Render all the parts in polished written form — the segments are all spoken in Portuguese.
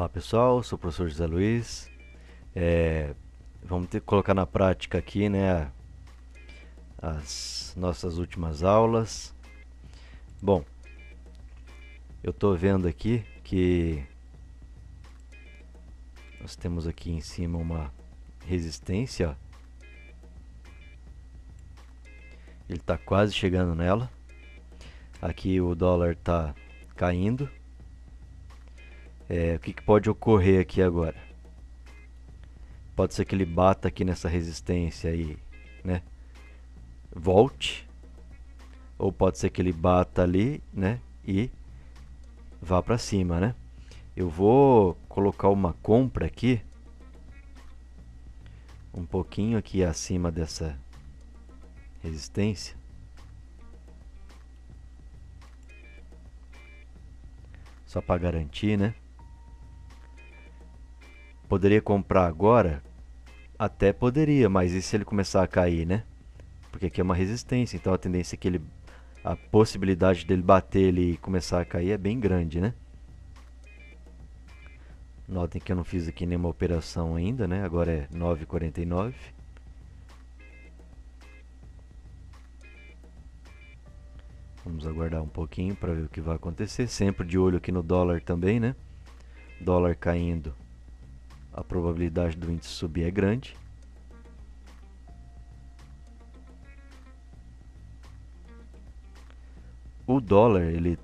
Olá pessoal, sou o professor José Luiz. Vamos ter que colocar na prática aqui, né, as nossas últimas aulas. Bom, eu estou vendo aqui que nós temos aqui em cima uma resistência. Ele está quase chegando nela. Aqui o dólar está caindo. O que pode ocorrer aqui agora? Pode ser que ele bata aqui nessa resistência aí, né? Volte. Ou pode ser que ele bata ali, né? E vá para cima, né? Eu vou colocar uma compra aqui. Um pouquinho aqui acima dessa resistência. Só para garantir, né? Poderia comprar agora? Até poderia, mas e se ele começar a cair, né? Porque aqui é uma resistência, então a tendência é que ele... A possibilidade dele bater ele e começar a cair é bem grande, né? Notem que eu não fiz aqui nenhuma operação ainda, né? Agora é 9,49. Vamos aguardar um pouquinho para ver o que vai acontecer. Sempre de olho aqui no dólar também, né? Dólar caindo, a probabilidade do índice subir é grande. O dólar, ele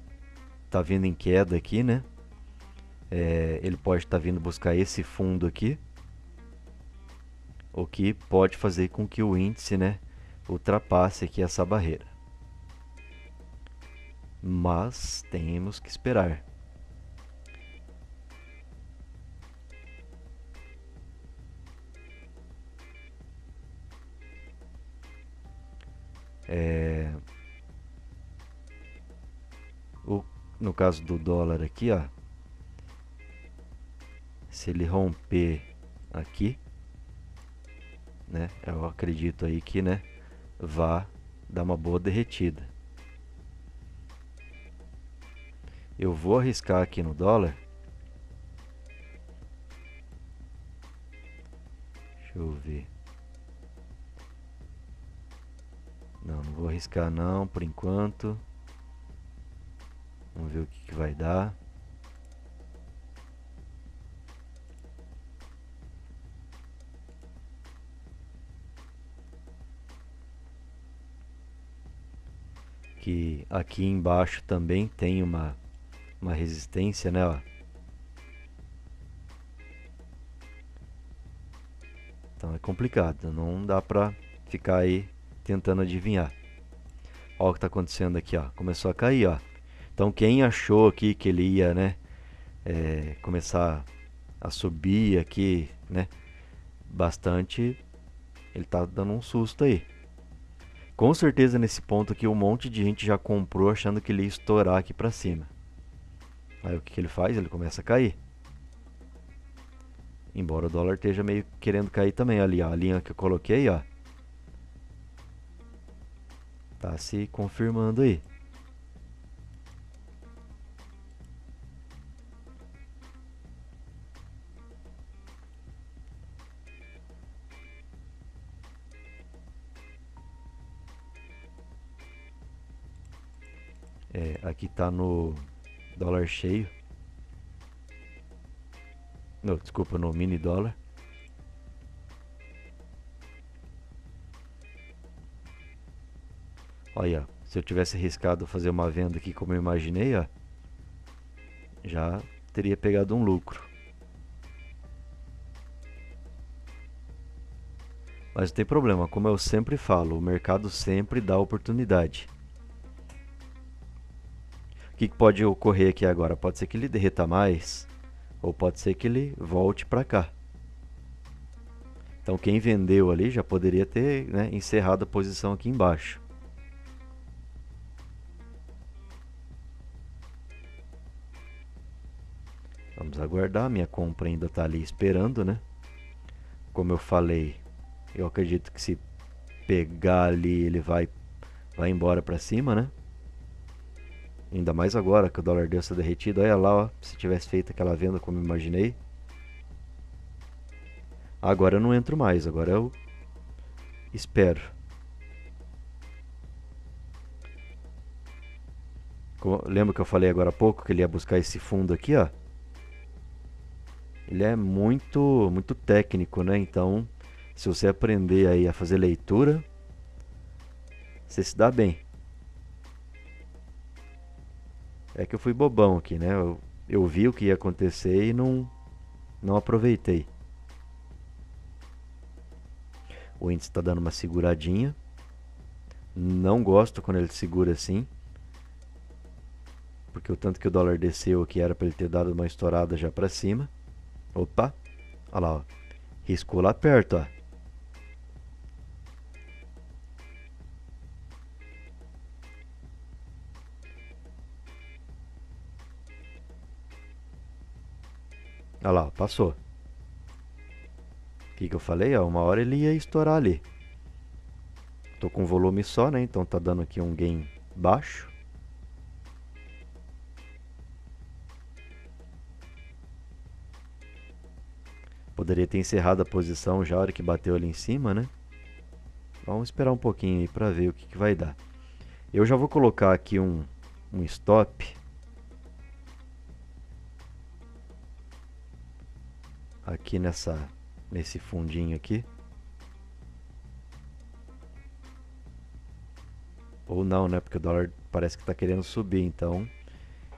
tá vindo em queda aqui, né? Ele pode estar vindo buscar esse fundo aqui, o que pode fazer com que o índice, né, ultrapasse aqui essa barreira. Mas temos que esperar. No caso do dólar aqui, ó, se ele romper aqui, né, eu acredito aí que, né, vá dar uma boa derretida. Eu vou arriscar aqui no dólar. Deixa eu ver. Não vou arriscar não, por enquanto. Vamos ver o que vai dar. Que aqui embaixo também tem uma resistência, né? Ó. Então é complicado, não dá pra ficar aí tentando adivinhar. Olha o que tá acontecendo aqui, ó. Começou a cair, ó. Então quem achou aqui que ele ia, né, começar a subir aqui, né, bastante, ele tá dando um susto aí. Com certeza nesse ponto aqui um monte de gente já comprou achando que ele ia estourar aqui pra cima. Aí o que ele faz? Ele começa a cair. Embora o dólar esteja meio querendo cair também ali, ó, a linha que eu coloquei, ó. Tá se confirmando aí. Aqui tá no dólar cheio. Não, desculpa, no mini dólar. Olha, se eu tivesse arriscado fazer uma venda aqui como eu imaginei, ó, já teria pegado um lucro. Mas não tem problema, como eu sempre falo, o mercado sempre dá oportunidade. O que pode ocorrer aqui agora? Pode ser que ele derreta mais, ou pode ser que ele volte para cá. Então quem vendeu ali já poderia ter, né, encerrado a posição aqui embaixo. Vamos aguardar, minha compra ainda está ali esperando, né? Como eu falei, eu acredito que se pegar ali ele vai embora para cima, né? Ainda mais agora que o dólar deu essa derretida. Olha lá, ó, se tivesse feito aquela venda como eu imaginei. Agora eu não entro mais, agora eu espero. Lembra que eu falei agora há pouco que ele ia buscar esse fundo aqui, ó? Ele é muito técnico, né? Então, se você aprender aí a fazer leitura, você se dá bem. É que eu fui bobão aqui, né? Eu vi o que ia acontecer e não aproveitei. O índice está dando uma seguradinha. Não gosto quando ele segura assim, porque o tanto que o dólar desceu, que era para ele ter dado uma estourada já para cima. Opa! Olha lá, ó. Riscou lá perto, ó. Olha lá, passou. O que eu falei? Ó, uma hora ele ia estourar ali. Tô com volume só, né? Então tá dando aqui um gain baixo. Poderia ter encerrado a posição já a hora que bateu ali em cima, né? Vamos esperar um pouquinho aí pra ver o que vai dar. Eu já vou colocar aqui um stop. Aqui nesse fundinho aqui. Ou não, né? Porque o dólar parece que tá querendo subir, então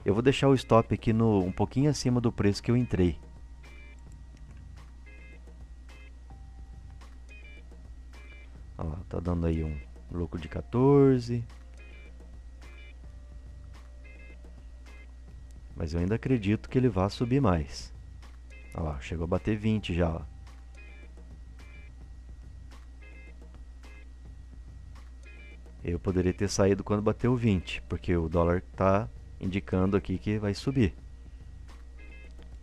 eu vou deixar o stop aqui um pouquinho acima do preço que eu entrei. Olha lá, tá dando aí um lucro de 14. Mas eu ainda acredito que ele vá subir mais. Olha lá, chegou a bater 20 já, ó. Eu poderia ter saído quando bateu 20, porque o dólar tá indicando aqui que vai subir.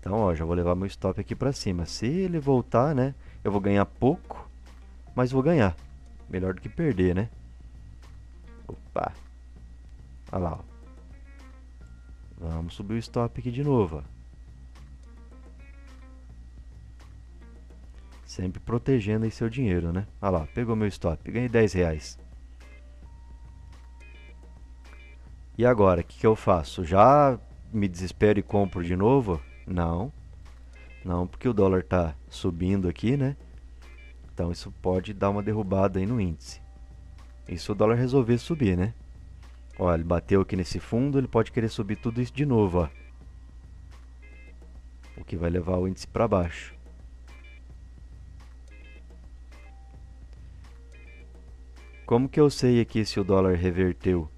Então, ó, já vou levar meu stop aqui para cima. Se ele voltar, né, eu vou ganhar pouco, mas vou ganhar. Melhor do que perder, né? Opa! Olha lá, ó. Vamos subir o stop aqui de novo, ó. Sempre protegendo aí seu dinheiro, né? Olha lá, pegou meu stop, ganhei 10 reais. E agora, o que eu faço? Já me desespero e compro de novo? Não. Não, porque o dólar tá subindo aqui, né? Então isso pode dar uma derrubada aí no índice. E se o dólar resolver subir, né? Ó, ele bateu aqui nesse fundo, ele pode querer subir tudo isso de novo, ó. O que vai levar o índice para baixo. Como que eu sei aqui se o dólar reverteu?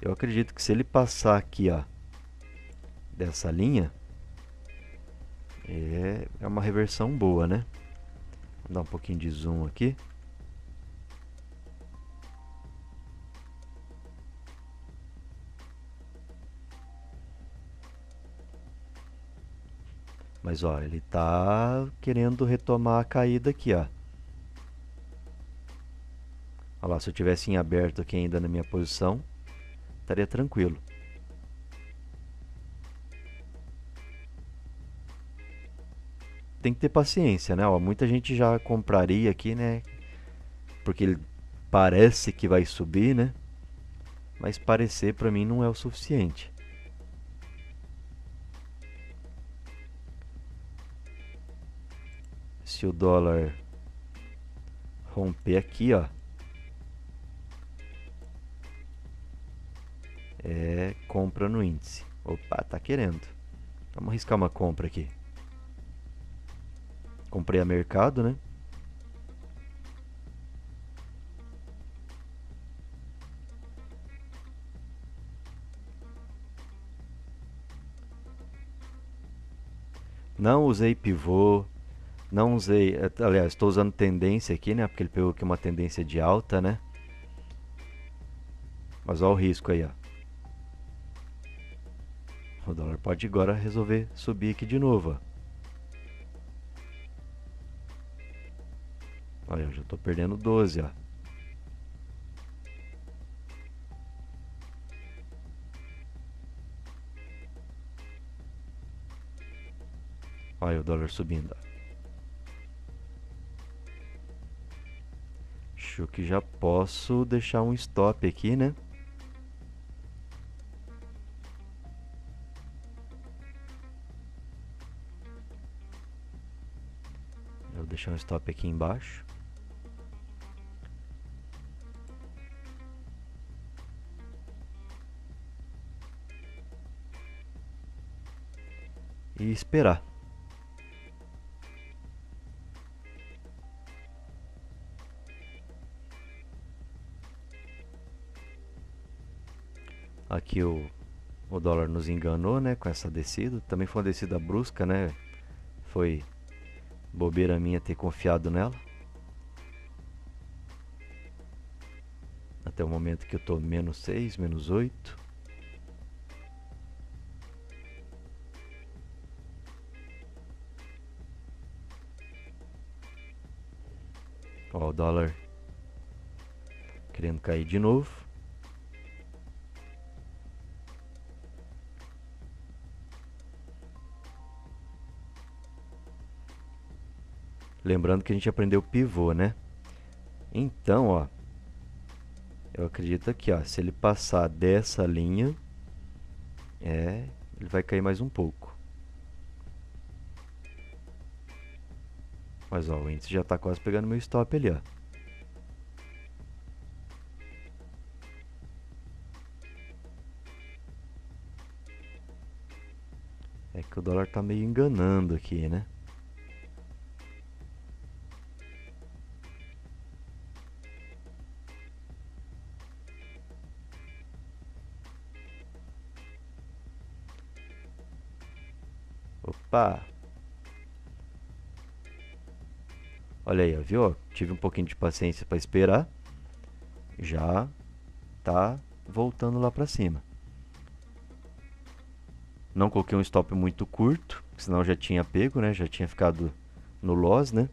Eu acredito que se ele passar aqui, ó, dessa linha, é uma reversão boa, né? Vou dar um pouquinho de zoom aqui. Mas, ó, ele tá querendo retomar a caída aqui, ó. Olha lá, se eu tivesse em aberto aqui ainda na minha posição, estaria tranquilo. Tem que ter paciência, né? Ó, muita gente já compraria aqui, né? Porque ele parece que vai subir, né? Mas parecer para mim não é o suficiente. Se o dólar romper aqui, ó, é compra no índice. Opa, tá querendo. Vamos arriscar uma compra aqui. Comprei a mercado, né? Não usei pivô. Não usei... Aliás, estou usando tendência aqui, né? Porque ele pegou aqui uma tendência de alta, né? Mas olha o risco aí, ó. O dólar pode agora resolver subir aqui de novo. Olha, eu já estou perdendo 12, ó. Olha o dólar subindo. Acho que já posso deixar um stop aqui, né? Vou deixar um stop aqui embaixo. E esperar. Aqui o dólar nos enganou, né, com essa descida. Também foi uma descida brusca, né? Foi bobeira minha ter confiado nela. Até o momento que eu tô menos 6, menos 8. Ó, o dólar querendo cair de novo. Lembrando que a gente aprendeu o pivô, né? Então, ó, eu acredito aqui, ó, se ele passar dessa linha, ele vai cair mais um pouco. Mas ó, o índice já está quase pegando meu stop ali, ó. É que o dólar tá meio enganando aqui, né? Opa! Olha aí, viu? Tive um pouquinho de paciência para esperar. Já tá voltando lá para cima. Não coloquei um stop muito curto, senão já tinha pego, né? Já tinha ficado no loss, né?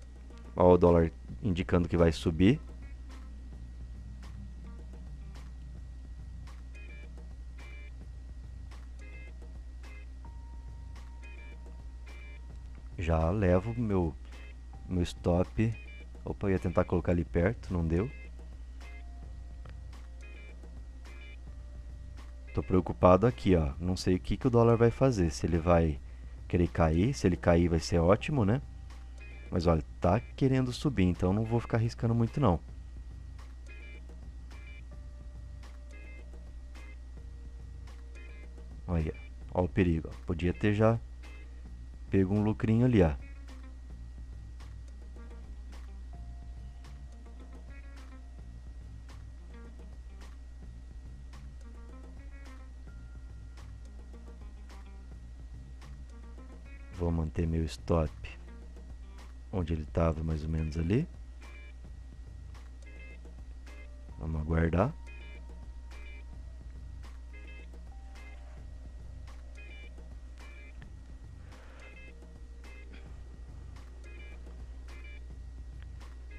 Olha o dólar indicando que vai subir. Já levo meu stop. Opa, eu ia tentar colocar ali perto, não deu. Tô preocupado aqui, ó. Não sei o que o dólar vai fazer. Se ele vai querer cair, se ele cair vai ser ótimo, né? Mas olha, tá querendo subir, então não vou ficar arriscando muito não. Olha, ó o perigo, ó. Podia ter já pego um lucrinho ali, ó. Vou manter meu stop onde ele estava, mais ou menos ali. Vamos aguardar.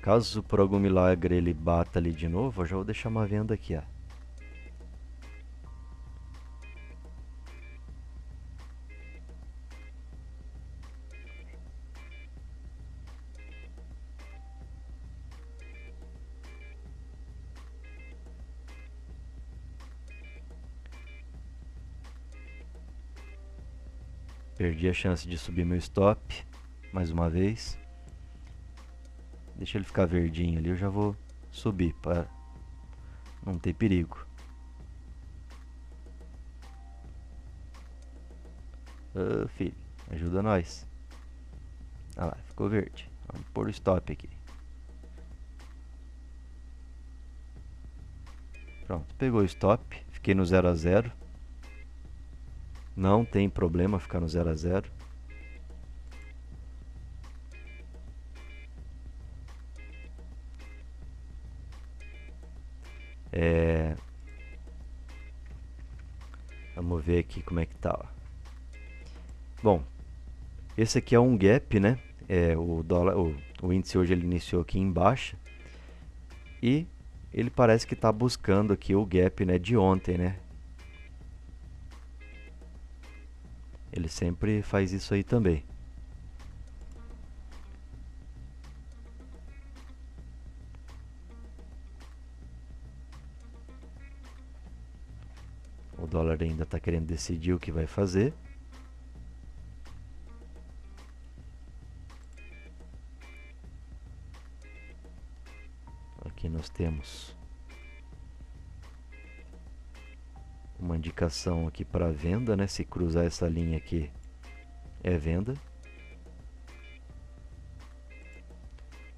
Caso por algum milagre ele bata ali de novo, eu já vou deixar uma venda aqui, ó. Perdi a chance de subir meu stop mais uma vez. Deixa ele ficar verdinho ali, eu já vou subir para não ter perigo. Ô, filho, ajuda nós. Ah lá, ficou verde. Vamos pôr o stop aqui. Pronto, pegou o stop. Fiquei no 0 a 0. Não tem problema ficar no 0 a 0. Vamos ver aqui como é que tá, ó. Bom, esse aqui é um gap, né? O dólar, o índice hoje ele iniciou aqui em baixa e ele parece que tá buscando aqui o gap, né, de ontem, né? Ele sempre faz isso aí também. O dólar ainda está querendo decidir o que vai fazer. Aqui nós temos uma indicação aqui para venda, né? Se cruzar essa linha aqui é venda.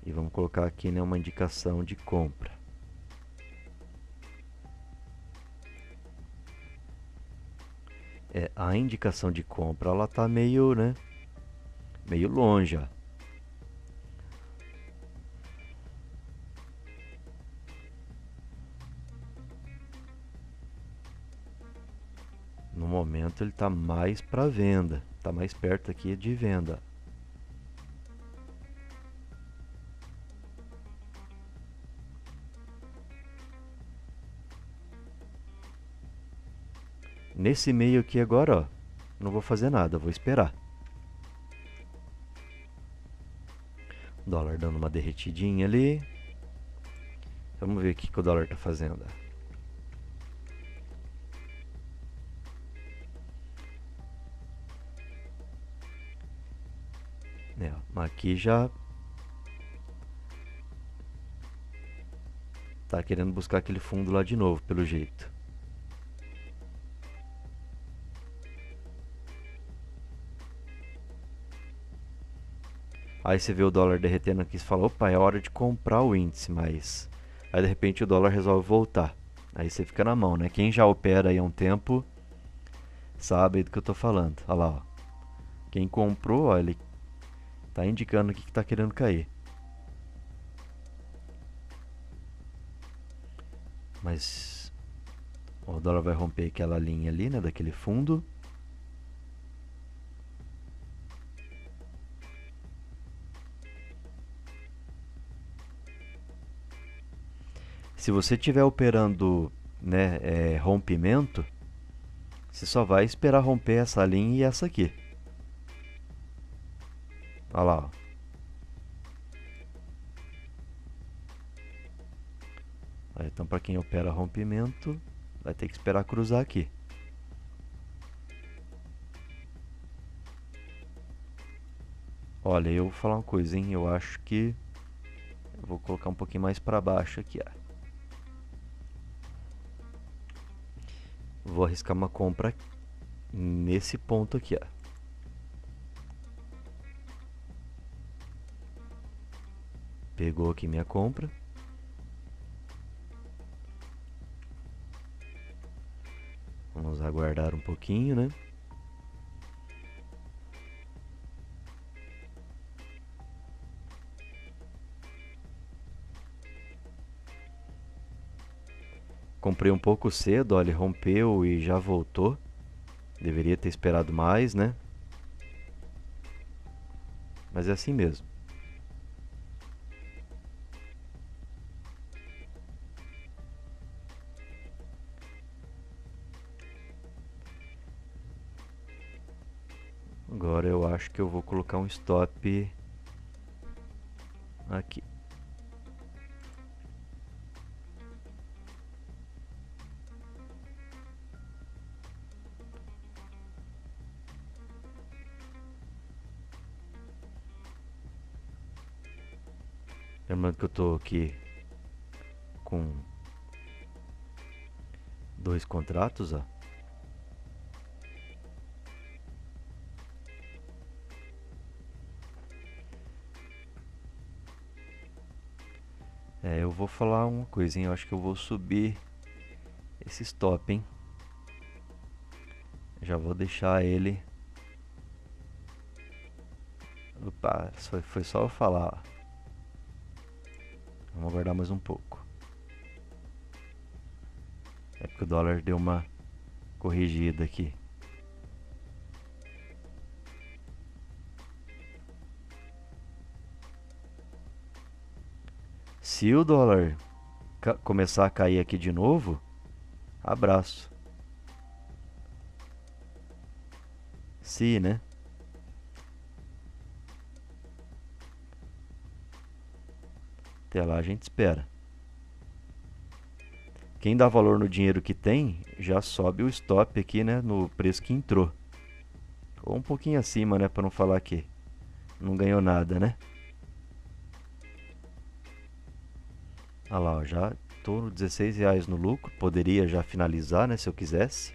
E vamos colocar aqui, né, uma indicação de compra. É, a indicação de compra ela tá meio, né, meio longe, ó. No momento ele tá mais para venda, tá mais perto aqui de venda. Nesse meio aqui agora, ó, não vou fazer nada, vou esperar. O dólar dando uma derretidinha ali. Vamos ver o que o dólar tá fazendo. Aqui já tá querendo buscar aquele fundo lá de novo, pelo jeito. Aí você vê o dólar derretendo aqui e fala, opa, é hora de comprar o índice, mas aí de repente o dólar resolve voltar. Aí você fica na mão, né? Quem já opera aí há um tempo sabe do que eu tô falando. Olha lá, ó. Quem comprou, ó, ele tá indicando aqui que tá querendo cair. Mas o dólar vai romper aquela linha ali, né, daquele fundo. Se você estiver operando, né, rompimento, você só vai esperar romper essa linha e essa aqui. Olha lá, ó. Aí, então, para quem opera rompimento, vai ter que esperar cruzar aqui. Olha, eu vou falar uma coisa, hein? Eu acho que eu vou colocar um pouquinho mais para baixo aqui. Ó. Vou arriscar uma compra nesse ponto aqui, ó. Pegou aqui minha compra. Vamos aguardar um pouquinho, né? Comprei um pouco cedo, olha, rompeu e já voltou. Deveria ter esperado mais, né? Mas é assim mesmo. Agora eu acho que eu vou colocar um stop aqui. Lembrando que eu estou aqui com 2 contratos, ó. Eu vou falar uma coisa, hein? Eu acho que eu vou subir esse stop, hein? Já vou deixar ele... Opa, foi só eu falar. Vamos aguardar mais um pouco. É porque o dólar deu uma corrigida aqui. Se o dólar começar a cair aqui de novo, abraço. Se, né? Até lá a gente espera. Quem dá valor no dinheiro que tem, já sobe o stop aqui, né, no preço que entrou. Ou um pouquinho acima, né, para não falar que não ganhou nada, né? Olha lá, ó, já estou R$16 no lucro, poderia já finalizar, né, se eu quisesse.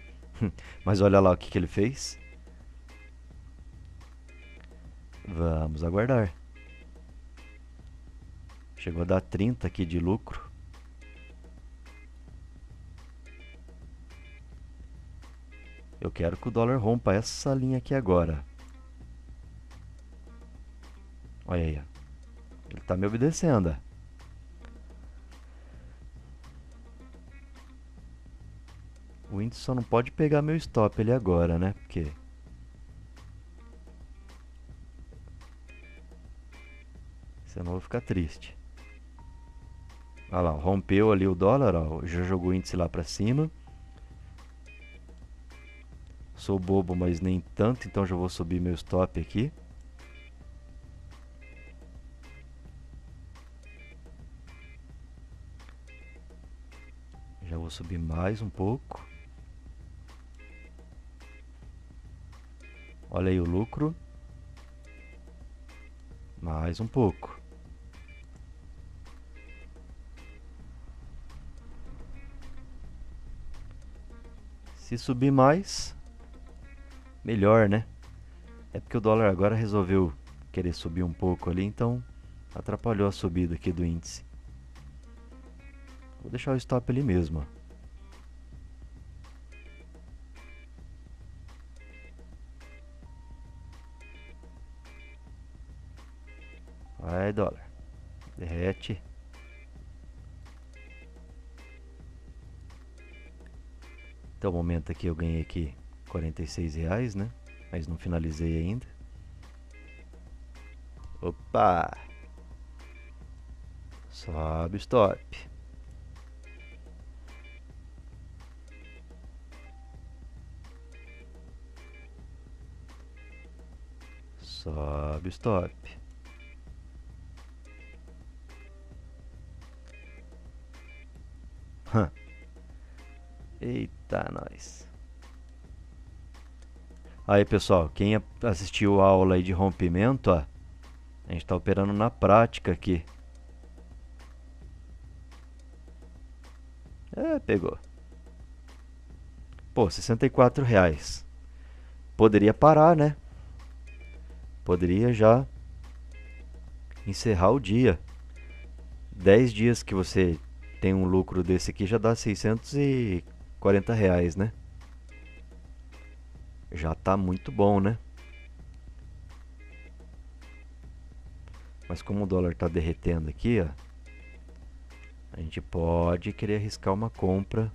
Mas olha lá o que ele fez. Vamos aguardar. Chegou a dar 30 aqui de lucro. Eu quero que o dólar rompa essa linha aqui agora. Olha aí, ele está me obedecendo. O índice só não pode pegar meu stop ali agora, né? Porque senão eu vou ficar triste. Olha lá, rompeu ali o dólar, ó, já jogou o índice lá para cima. Sou bobo, mas nem tanto, então já vou subir meu stop aqui. Já vou subir mais um pouco. Olha aí o lucro. Mais um pouco. Se subir mais, melhor, né? É porque o dólar agora resolveu querer subir um pouco ali, então atrapalhou a subida aqui do índice. Vou deixar o stop ali mesmo. Vai, dólar. Derrete. Até o momento aqui eu ganhei aqui R$46, né? Mas não finalizei ainda. Opa! Sobe o stop. Sobe o stop. Eita, nós. Aí, pessoal, quem assistiu a aula aí de rompimento, ó, a gente está operando na prática aqui. É, pegou. Pô, R$64. Poderia parar, né? Poderia já encerrar o dia. 10 dias que você tem um lucro desse aqui já dá R$640, né? Já tá muito bom, né? Mas como o dólar tá derretendo aqui, ó, a gente pode querer arriscar uma compra.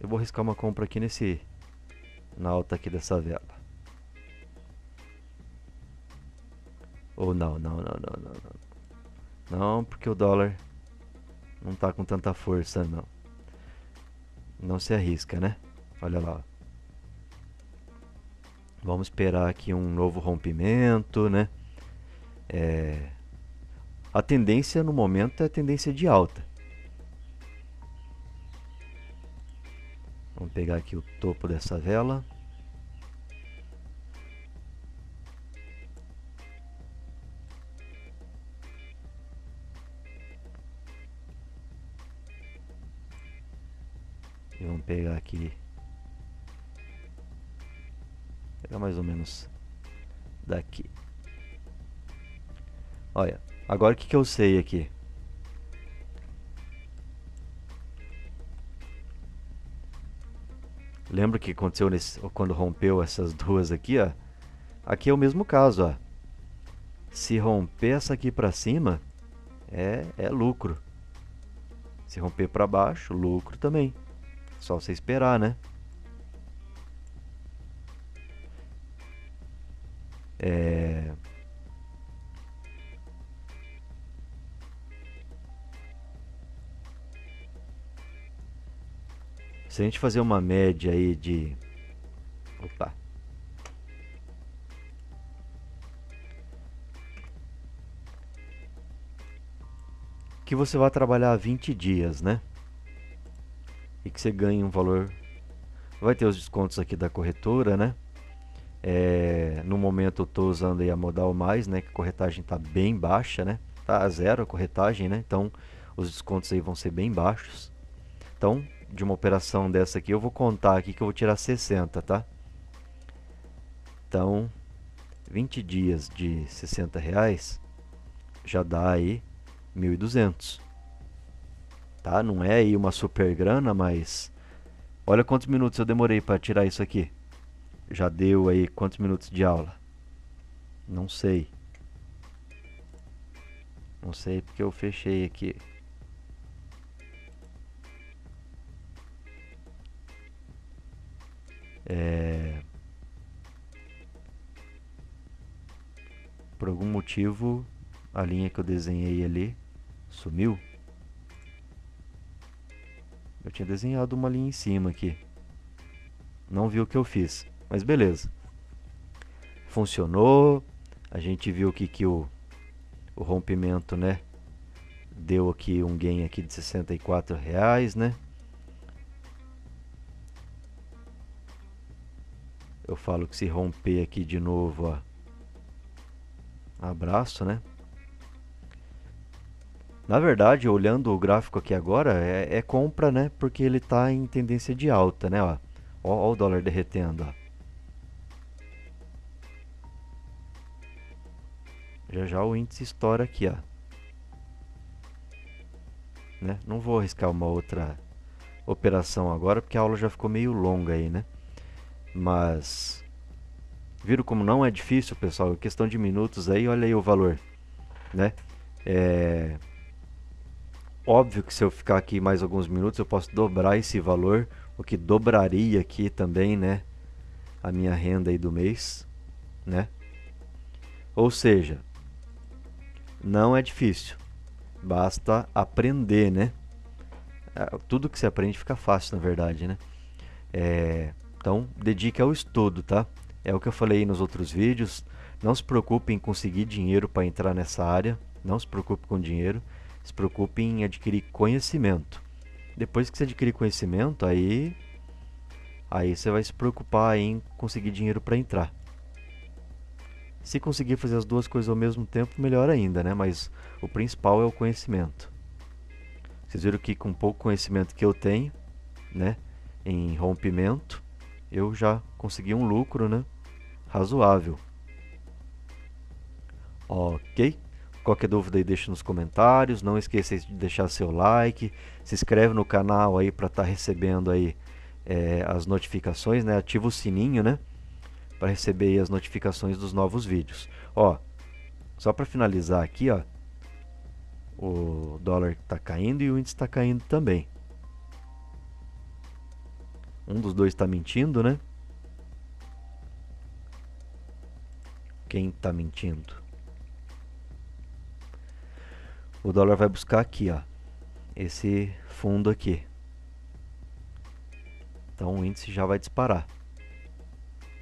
Eu vou arriscar uma compra aqui na alta aqui dessa vela. Ou não. Não, porque o dólar não tá com tanta força, não. Não se arrisca, né? Olha lá. Vamos esperar aqui um novo rompimento, né? A tendência no momento é a tendência de alta. Vamos pegar aqui o topo dessa vela. E vamos pegar aqui. Pegar mais ou menos daqui. Olha, agora o que eu sei aqui? Lembra o que aconteceu quando rompeu essas duas aqui, ó? Aqui é o mesmo caso, ó. Se romper essa aqui para cima, é lucro. Se romper para baixo, lucro também. Só você esperar, né? Se a gente fazer uma média aí de... Opa! que você vai trabalhar 20 dias, né? E que você ganha um valor, vai ter os descontos aqui da corretora, né? No momento eu estou usando aí a modal mais, né? Que a corretagem está bem baixa, né? Está a zero a corretagem, né? Então os descontos aí vão ser bem baixos. Então, de uma operação dessa aqui, eu vou contar aqui que eu vou tirar 60, tá? Então, 20 dias de 60 reais já dá aí 1.200, tá? Não é aí uma super grana, mas olha quantos minutos eu demorei para tirar isso aqui. Já deu aí quantos minutos de aula? Não sei. Não sei porque eu fechei aqui. Por algum motivo a linha que eu desenhei ali sumiu. Eu tinha desenhado uma linha em cima aqui, não vi o que eu fiz, mas beleza, funcionou. A gente viu aqui que o rompimento, né, deu aqui um gain aqui de 64 reais, né? Eu falo que se romper aqui de novo, ó, abraço, né? Na verdade, olhando o gráfico aqui agora, é compra, né? Porque ele tá em tendência de alta, né? Ó, ó o dólar derretendo, ó. Já já o índice estoura aqui, ó. Né? Não vou arriscar uma outra operação agora, porque a aula já ficou meio longa aí, né? Mas viram como não é difícil, pessoal? Questão de minutos aí, olha aí o valor, né? Óbvio que se eu ficar aqui mais alguns minutos eu posso dobrar esse valor, o que dobraria aqui também, né, a minha renda aí do mês, né? Ou seja, não é difícil, basta aprender, né? Tudo que se aprende fica fácil, na verdade, né? Então, dedique ao estudo, tá? É o que eu falei nos outros vídeos. Não se preocupe em conseguir dinheiro para entrar nessa área. Não se preocupe com dinheiro. Se preocupe em adquirir conhecimento. Depois que você adquirir conhecimento, aí você vai se preocupar em conseguir dinheiro para entrar. Se conseguir fazer as duas coisas ao mesmo tempo, melhor ainda, né? Mas o principal é o conhecimento. Vocês viram que com pouco conhecimento que eu tenho, né, em rompimento, eu já consegui um lucro, né, razoável. Ok? Qualquer dúvida aí deixa nos comentários. Não esqueça de deixar seu like. Se inscreve no canal aí para estar recebendo aí as notificações, né? Ativa o sininho, né, para receber aí as notificações dos novos vídeos. Ó, só para finalizar aqui, ó, o dólar está caindo e o índice está caindo também. Um dos dois está mentindo, né? Quem está mentindo? O dólar vai buscar aqui, ó, esse fundo aqui. Então o índice já vai disparar.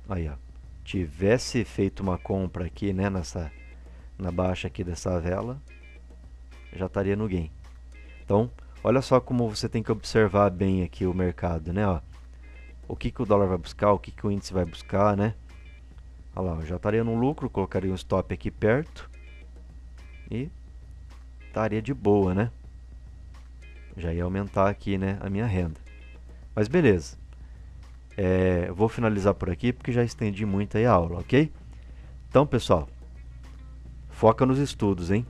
Aí, ó, tivesse feito uma compra aqui, né, na baixa aqui dessa vela, já estaria no gain. Então, olha só como você tem que observar bem aqui o mercado, né, ó. O que o dólar vai buscar, o que o índice vai buscar, né? Olha lá, eu já estaria no lucro, colocaria um stop aqui perto e estaria de boa, né? Já ia aumentar aqui, né, a minha renda. Mas beleza, vou finalizar por aqui porque já estendi muito aí a aula, ok? Então, pessoal, foca nos estudos, hein?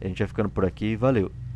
A gente vai ficando por aqui, valeu!